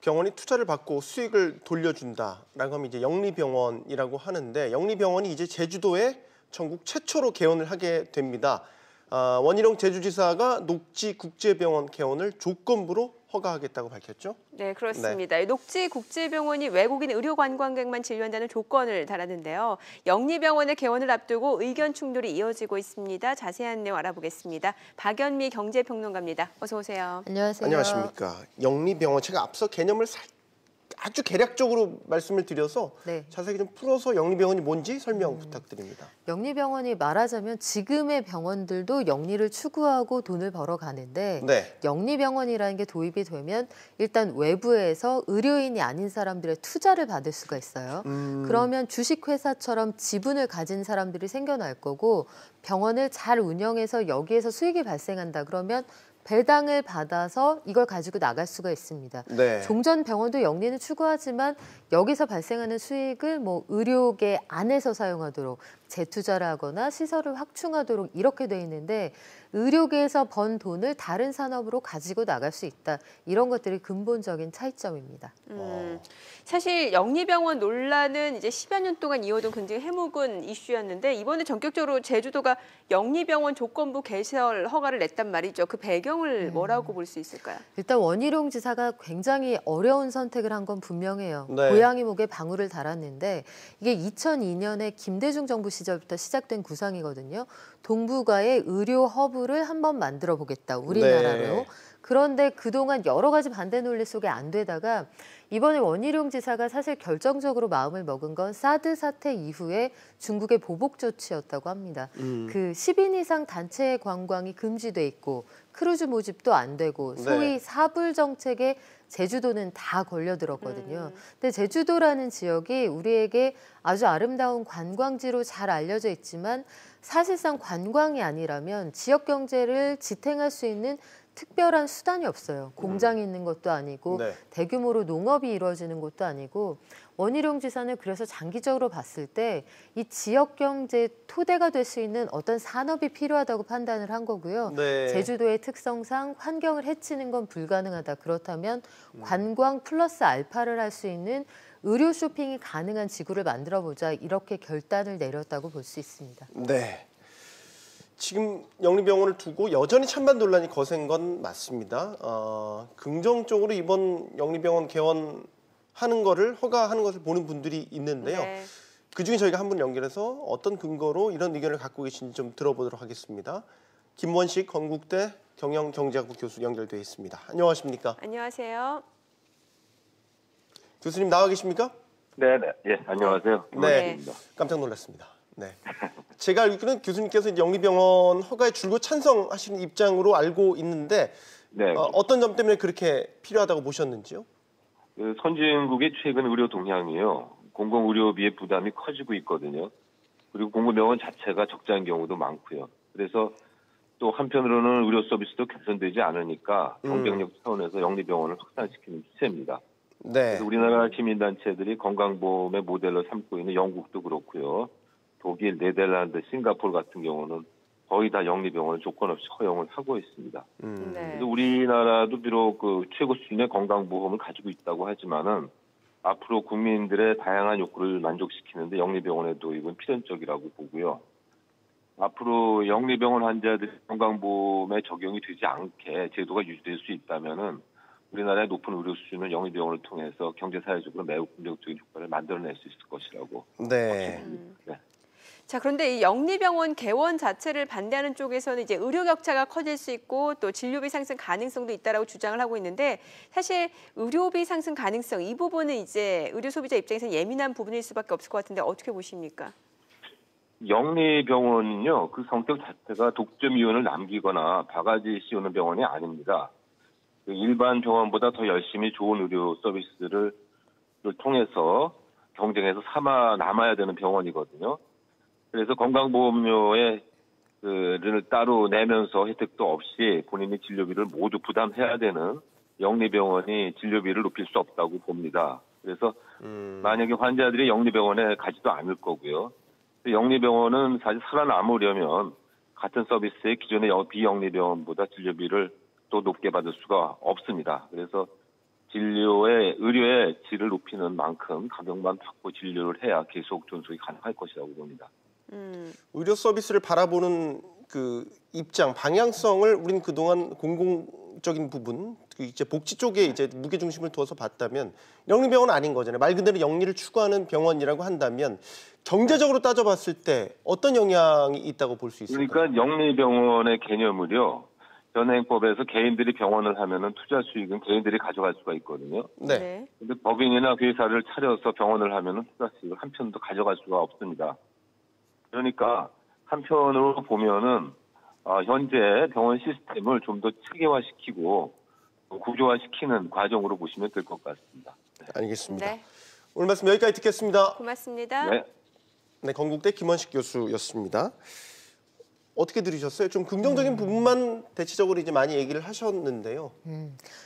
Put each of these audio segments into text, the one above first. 병원이 투자를 받고 수익을 돌려준다라고 하면 이제 영리병원이라고 하는데, 영리병원이 이제 제주도에 전국 최초로 개원을 하게 됩니다. 원희룡 제주지사가 녹지국제병원 개원을 조건부로 허가하겠다고 밝혔죠? 네, 그렇습니다. 네. 녹지국제병원이 외국인 의료관광객만 진료한다는 조건을 달았는데요. 영리병원의 개원을 앞두고 의견 충돌이 이어지고 있습니다. 자세한 내용 알아보겠습니다. 박연미 경제평론가입니다. 어서 오세요. 안녕하세요. 안녕하십니까. 영리병원, 제가 앞서 개념을 아주 개략적으로 말씀을 드려서 네. 자세히 좀 풀어서 영리병원이 뭔지 설명 부탁드립니다. 영리병원이 말하자면 지금의 병원들도 영리를 추구하고 돈을 벌어가는데 네. 영리병원이라는 게 도입이 되면 일단 외부에서 의료인이 아닌 사람들의 투자를 받을 수가 있어요. 그러면 주식회사처럼 지분을 가진 사람들이 생겨날 거고, 병원을 잘 운영해서 여기에서 수익이 발생한다 그러면 배당을 받아서 이걸 가지고 나갈 수가 있습니다. 네. 종전 병원도 영리는 추구하지만 여기서 발생하는 수익을 뭐 의료계 안에서 사용하도록 재투자를 하거나 시설을 확충하도록 이렇게 돼 있는데, 의료계에서 번 돈을 다른 산업으로 가지고 나갈 수 있다. 이런 것들이 근본적인 차이점입니다. 사실 영리병원 논란은 이제 10여 년 동안 이어진 굉장히 해묵은 이슈였는데, 이번에 전격적으로 제주도가 영리병원 조건부 개설 허가를 냈단 말이죠. 그 배경을 뭐라고 볼 수 있을까요? 일단 원희룡 지사가 굉장히 어려운 선택을 한 건 분명해요. 네. 고양이 목에 방울을 달았는데 이게 2002년에 김대중 정부 시절부터 시작된 구상이거든요. 동북아의 의료 허브를 한번 만들어 보겠다, 우리나라로. 네. 그런데 그동안 여러 가지 반대 논리 속에 안 되다가 이번에 원희룡 지사가 사실 결정적으로 마음을 먹은 건 사드 사태 이후에 중국의 보복 조치였다고 합니다. 그 10인 이상 단체의 관광이 금지돼 있고 크루즈 모집도 안 되고 소위 네. 사불 정책에 제주도는 다 걸려들었거든요. 근데 제주도라는 지역이 우리에게 아주 아름다운 관광지로 잘 알려져 있지만 사실상 관광이 아니라면 지역 경제를 지탱할 수 있는 특별한 수단이 없어요. 공장이 있는 것도 아니고 네. 대규모로 농업이 이루어지는 것도 아니고, 원희룡 지사는 그래서 장기적으로 봤을 때 이 지역 경제의 토대가 될 수 있는 어떤 산업이 필요하다고 판단을 한 거고요. 네. 제주도의 특성상 환경을 해치는 건 불가능하다. 그렇다면 관광 플러스 알파를 할 수 있는 의료 쇼핑이 가능한 지구를 만들어보자, 이렇게 결단을 내렸다고 볼 수 있습니다. 네. 지금 영리병원을 두고 여전히 찬반 논란이 거센 건 맞습니다. 긍정적으로 이번 영리병원 개원하는 거를 허가하는 것을 보는 분들이 있는데요. 네. 그중에 저희가 한 분 연결해서 어떤 근거로 이런 의견을 갖고 계신지 좀 들어보도록 하겠습니다. 김원식 건국대 경영경제학부 교수 연결돼 있습니다. 안녕하십니까? 안녕하세요. 교수님 나와 계십니까? 네, 네. 예, 안녕하세요. 김원식입니다. 네, 깜짝 놀랐습니다. 네. 제가 알기로는 교수님께서 영리병원 허가에 줄곧 찬성하시는 입장으로 알고 있는데 네. 어떤 점 때문에 그렇게 필요하다고 보셨는지요? 선진국의 최근 의료 동향이요. 공공의료비의 부담이 커지고 있거든요. 그리고 공공병원 자체가 적자인 경우도 많고요. 그래서 또 한편으로는 의료 서비스도 개선되지 않으니까 경쟁력 차원에서 영리병원을 확산시키는 추세입니다. 네. 그래서 우리나라 시민단체들이 건강보험의 모델로 삼고 있는 영국도 그렇고요. 독일, 네덜란드, 싱가포르 같은 경우는 거의 다 영리병원을 조건 없이 허용을 하고 있습니다. 네. 그래서 우리나라도 비록 그 최고 수준의 건강보험을 가지고 있다고 하지만은 앞으로 국민들의 다양한 욕구를 만족시키는데 영리병원의 도입은 필연적이라고 보고요. 앞으로 영리병원 환자들이 건강보험에 적용이 되지 않게 제도가 유지될 수 있다면은 우리나라의 높은 의료 수준을 영리병원을 통해서 경제사회적으로 매우 긍정적인 효과를 만들어낼 수 있을 것이라고. 네. 네. 자, 그런데 이 영리병원 개원 자체를 반대하는 쪽에서는 이제 의료 격차가 커질 수 있고 또 진료비 상승 가능성도 있다라고 주장을 하고 있는데, 사실 의료비 상승 가능성 이 부분은 이제 의료 소비자 입장에서는 예민한 부분일 수밖에 없을 것 같은데 어떻게 보십니까? 영리병원은요, 그 성격 자체가 독점 이윤을 남기거나 바가지 씌우는 병원이 아닙니다. 일반 병원보다 더 열심히 좋은 의료 서비스를 통해서 경쟁에서 남아야 되는 병원이거든요. 그래서 건강보험료를 따로 내면서 혜택도 없이 본인이 진료비를 모두 부담해야 되는 영리병원이 진료비를 높일 수 없다고 봅니다. 그래서 만약에 환자들이 영리병원에 가지도 않을 거고요. 영리병원은 사실 살아남으려면 같은 서비스의 기존의 비영리병원보다 진료비를 또 높게 받을 수가 없습니다. 그래서 진료의 의료의 질을 높이는 만큼 가격만 받고 진료를 해야 계속 존속이 가능할 것이라고 봅니다. 의료 서비스를 바라보는 그 입장, 방향성을 우린 그동안 공공적인 부분, 이제 복지 쪽에 이제 무게 중심을 두어서 봤다면 영리병원 아닌 거잖아요. 말 그대로 영리를 추구하는 병원이라고 한다면 경제적으로 따져봤을 때 어떤 영향이 있다고 볼 수 있을까요? 그러니까 영리병원의 개념을요. 현행법에서 개인들이 병원을 하면은 투자 수익은 개인들이 가져갈 수가 있거든요. 네. 근데 법인이나 회사를 차려서 병원을 하면은 투자 수익을 한 편도 가져갈 수가 없습니다. 그러니까 한편으로 보면은 현재 병원 시스템을 좀 더 체계화시키고 구조화시키는 과정으로 보시면 될 것 같습니다. 네. 알겠습니다. 네. 오늘 말씀 여기까지 듣겠습니다. 고맙습니다. 네. 네, 건국대 김원식 교수였습니다. 어떻게 들으셨어요? 좀 긍정적인 부분만 대체적으로 이제 많이 얘기를 하셨는데요.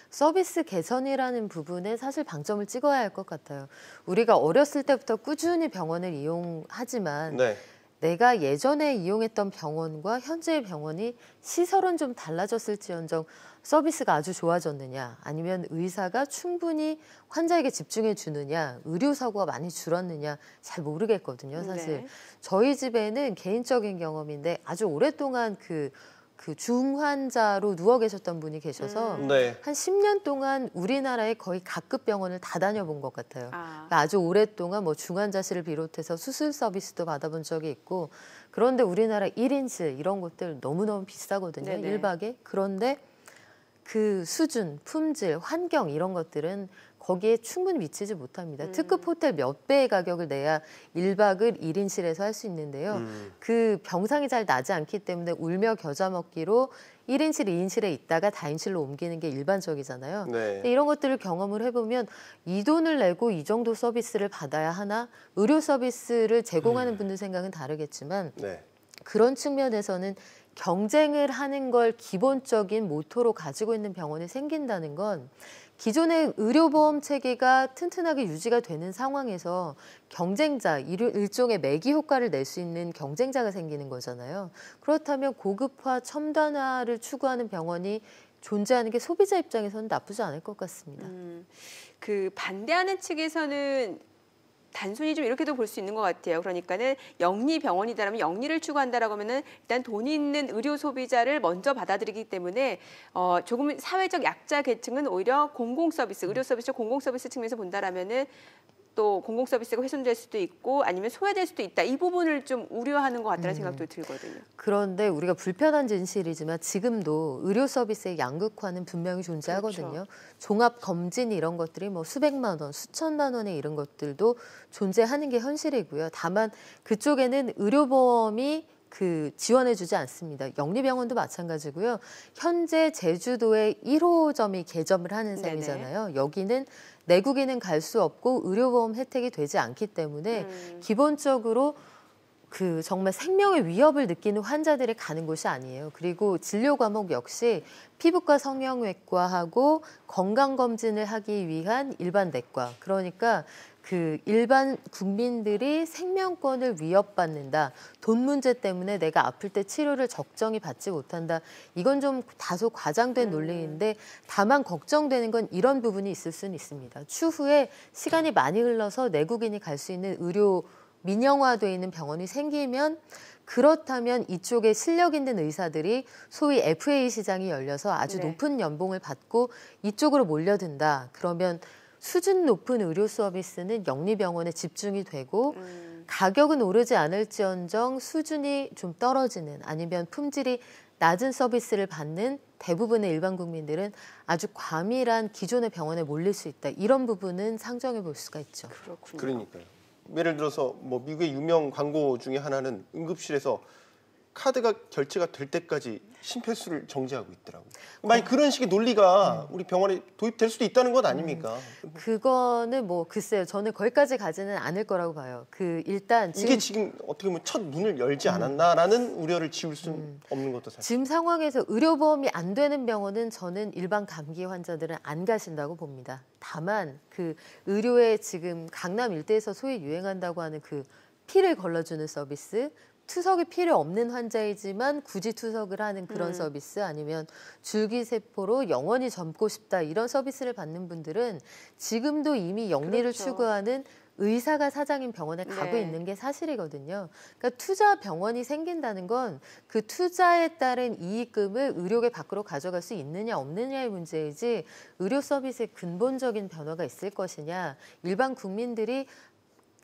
서비스 개선이라는 부분에 사실 방점을 찍어야 할 것 같아요. 우리가 어렸을 때부터 꾸준히 병원을 이용하지만 네. 내가 예전에 이용했던 병원과 현재의 병원이 시설은 좀 달라졌을지언정 서비스가 아주 좋아졌느냐, 아니면 의사가 충분히 환자에게 집중해 주느냐, 의료 사고가 많이 줄었느냐 잘 모르겠거든요, 사실. 네. 저희 집에는 개인적인 경험인데 아주 오랫동안 그 중환자로 누워 계셨던 분이 계셔서 네. 한 10년 동안 우리나라의 거의 각급 병원을 다 다녀본 것 같아요. 그러니까 아주 오랫동안 뭐 중환자실을 비롯해서 수술 서비스도 받아본 적이 있고, 그런데 우리나라 1인실 이런 것들 너무너무 비싸거든요. 네네. 1박에. 그런데 그 수준, 품질, 환경 이런 것들은 거기에 충분히 미치지 못합니다. 특급 호텔 몇 배의 가격을 내야 1박을 1인실에서 할 수 있는데요. 그 병상이 잘 나지 않기 때문에 울며 겨자 먹기로 1인실, 2인실에 있다가 다인실로 옮기는 게 일반적이잖아요. 네. 근데 이런 것들을 경험을 해보면 이 돈을 내고 이 정도 서비스를 받아야 하나? 의료 서비스를 제공하는 분들 생각은 다르겠지만 네. 그런 측면에서는 경쟁을 하는 걸 기본적인 모토로 가지고 있는 병원이 생긴다는 건 기존의 의료보험 체계가 튼튼하게 유지가 되는 상황에서 경쟁자, 일종의 매기 효과를 낼 수 있는 경쟁자가 생기는 거잖아요. 그렇다면 고급화, 첨단화를 추구하는 병원이 존재하는 게 소비자 입장에서는 나쁘지 않을 것 같습니다. 그 반대하는 측에서는 단순히 좀 이렇게도 볼 수 있는 것 같아요. 그러니까는 영리 병원이다라면 영리를 추구한다라고 하면은 일단 돈이 있는 의료 소비자를 먼저 받아들이기 때문에 조금 사회적 약자 계층은 오히려 공공 서비스, 의료 서비스, 공공 서비스 측면에서 본다라면은 또 공공 서비스가 훼손될 수도 있고 아니면 소외될 수도 있다. 이 부분을 좀 우려하는 것 같다는 생각도 들거든요. 그런데 우리가 불편한 진실이지만 지금도 의료 서비스의 양극화는 분명히 존재하거든요. 그렇죠. 종합 검진 이런 것들이 뭐 수백만 원, 수천만 원에 이런 것들도 존재하는 게 현실이고요. 다만 그쪽에는 의료보험이 지원해주지 않습니다. 영리병원도 마찬가지고요. 현재 제주도의 1호점이 개점을 하는 셈이잖아요. 네네. 여기는 내국에는 갈 수 없고 의료보험 혜택이 되지 않기 때문에 기본적으로 정말 생명의 위협을 느끼는 환자들이 가는 곳이 아니에요. 그리고 진료 과목 역시 피부과 성형외과하고 건강검진을 하기 위한 일반 내과. 그러니까 일반 국민들이 생명권을 위협받는다. 돈 문제 때문에 내가 아플 때 치료를 적정히 받지 못한다. 이건 좀 다소 과장된 논리인데 다만 걱정되는 건 이런 부분이 있을 수는 있습니다. 추후에 시간이 많이 흘러서 내국인이 갈 수 있는 의료 민영화되어 있는 병원이 생기면 그렇다면 이쪽에 실력 있는 의사들이 소위 FA 시장이 열려서 아주 네. 높은 연봉을 받고 이쪽으로 몰려든다. 그러면 수준 높은 의료 서비스는 영리병원에 집중이 되고 가격은 오르지 않을지언정 수준이 좀 떨어지는 아니면 품질이 낮은 서비스를 받는 대부분의 일반 국민들은 아주 과밀한 기존의 병원에 몰릴 수 있다. 이런 부분은 상정해 볼 수가 있죠. 그렇군요. 그러니까요. 예를 들어서 뭐 미국의 유명 광고 중에 하나는 응급실에서 카드가 결제가 될 때까지 심폐수를 정지하고 있더라고요. 만약 그런 식의 논리가 우리 병원에 도입될 수도 있다는 것 아닙니까? 그거는 뭐 글쎄요. 저는 거기까지 가지는 않을 거라고 봐요. 일단 이게 지금 어떻게 보면 첫 문을 열지 않았나라는 우려를 지울 수는 없는 것도 사실. 지금 상황에서 의료보험이 안 되는 병원은 저는 일반 감기 환자들은 안 가신다고 봅니다. 다만 의료에 지금 강남 일대에서 소위 유행한다고 하는 피를 걸러주는 서비스, 투석이 필요 없는 환자이지만 굳이 투석을 하는 그런 서비스, 아니면 줄기세포로 영원히 젊고 싶다 이런 서비스를 받는 분들은 지금도 이미 영리를 그렇죠. 추구하는 의사가 사장인 병원에 가고 있는 게 사실이거든요. 그러니까 투자 병원이 생긴다는 건 그 투자에 따른 이익금을 의료계 밖으로 가져갈 수 있느냐 없느냐의 문제이지, 의료 서비스의 근본적인 변화가 있을 것이냐, 일반 국민들이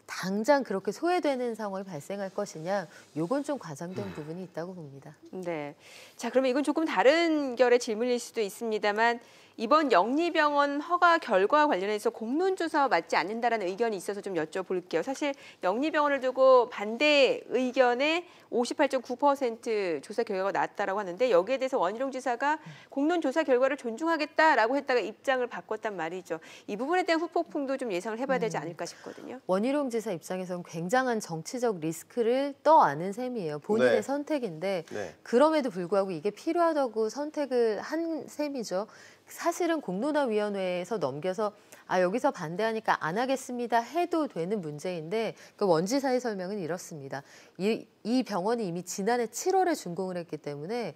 당장 그렇게 소외되는 상황이 발생할 것이냐, 요건 좀 과장된 부분이 있다고 봅니다. 네. 자, 그러면 이건 조금 다른 결의 질문일 수도 있습니다만, 이번 영리병원 허가 결과 관련해서 공론조사 맞지 않는다라는 의견이 있어서 좀 여쭤볼게요. 사실 영리병원을 두고 반대 의견에 58.9% 조사 결과가 나왔다라고 하는데, 여기에 대해서 원희룡 지사가 공론조사 결과를 존중하겠다라고 했다가 입장을 바꿨단 말이죠. 이 부분에 대한 후폭풍도 좀 예상을 해봐야 되지 않을까 싶거든요. 원희룡 지사 입장에서는 굉장한 정치적 리스크를 떠안은 셈이에요. 본인의 선택인데 그럼에도 불구하고 이게 필요하다고 선택을 한 셈이죠. 사실은 공론화위원회에서 넘겨서 아 여기서 반대하니까 안 하겠습니다 해도 되는 문제인데, 그 원지사의 설명은 이렇습니다. 이 병원이 이미 지난해 7월에 준공을 했기 때문에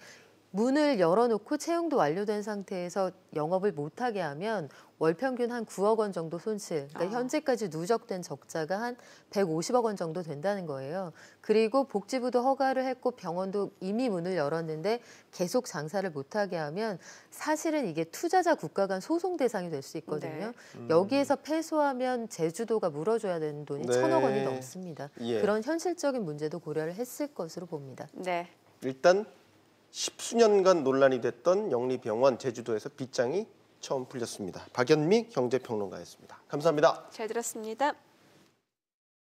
문을 열어놓고 채용도 완료된 상태에서 영업을 못하게 하면 월평균 한 9억 원 정도 손실, 그러니까 현재까지 누적된 적자가 한 150억 원 정도 된다는 거예요. 그리고 복지부도 허가를 했고 병원도 이미 문을 열었는데 계속 장사를 못하게 하면 사실은 이게 투자자 국가 간 소송 대상이 될 수 있거든요. 여기에서 패소하면 제주도가 물어줘야 되는 돈이 1,000억 원이 넘습니다. 그런 현실적인 문제도 고려를 했을 것으로 봅니다. 네. 일단 10수년간 논란이 됐던 영리병원, 제주도에서 빗장이 처음 풀렸습니다. 박연미 경제평론가였습니다. 감사합니다. 잘 들었습니다.